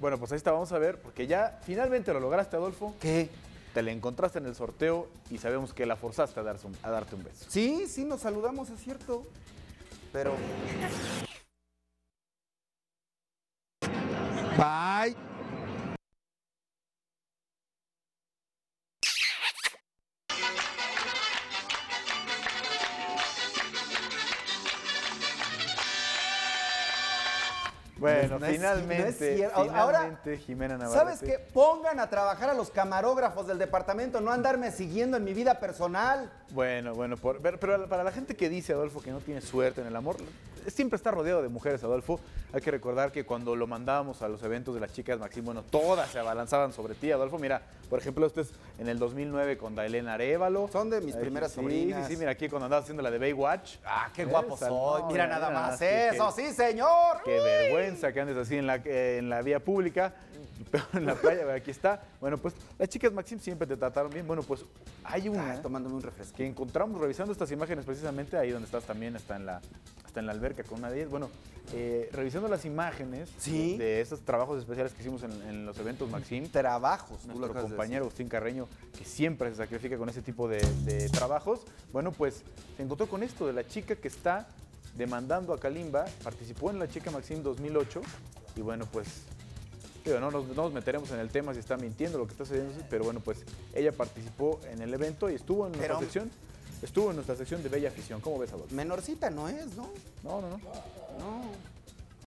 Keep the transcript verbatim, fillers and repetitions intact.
Bueno, pues ahí está, vamos a ver, porque ya finalmente lo lograste, Adolfo. ¿Qué? Te la encontraste en el sorteo y sabemos que la forzaste a, darse un, a darte un beso. Sí, sí, nos saludamos, es cierto. Pero... Bye. Bueno, no finalmente, es, no es finalmente, ahora, Jimena Navarrete. ¿Sabes qué? Pongan a trabajar a los camarógrafos del departamento, no andarme siguiendo en mi vida personal. Bueno, bueno, por, pero para la gente que dice, Adolfo, que no tiene suerte en el amor, siempre está rodeado de mujeres, Adolfo. Hay que recordar que cuando lo mandábamos a los eventos de las chicas Maxim, bueno, todas se abalanzaban sobre ti, Adolfo. Mira, por ejemplo, esto es en el dos mil nueve con Dailena Arévalo. Son de mis Ay, primeras sí, sobrinas. Sí, sí, mira, aquí cuando andabas haciendo la de Baywatch. Ah, qué guapo soy. No, mira, nada, nada más eso, que, sí, señor. Qué Uy. vergüenza. Que andes así en la, eh, en la vía pública, en la playa, aquí está. Bueno, pues las chicas Maxim siempre te trataron bien. Bueno, pues hay una... Ah, tomándome un refresco. Que encontramos revisando estas imágenes precisamente, ahí donde estás también, está en la, está en la alberca con una de ellas. Bueno, eh, revisando las imágenes ¿Sí? de estos trabajos especiales que hicimos en, en los eventos Maxim. Trabajos. Nuestro compañero Agustín Carreño, que siempre se sacrifica con ese tipo de, de trabajos. Bueno, pues se encontró con esto de la chica que está... demandando a Kalimba, participó en la Chica Maxim dos mil ocho y bueno, pues digo, no, nos, no nos meteremos en el tema si está mintiendo lo que está sucediendo, pero bueno, pues ella participó en el evento y estuvo en nuestra pero, sección, estuvo en nuestra sección de Bella Afición. ¿Cómo ves, Adolfo? Menorcita no es, ¿no? No, no, no. No.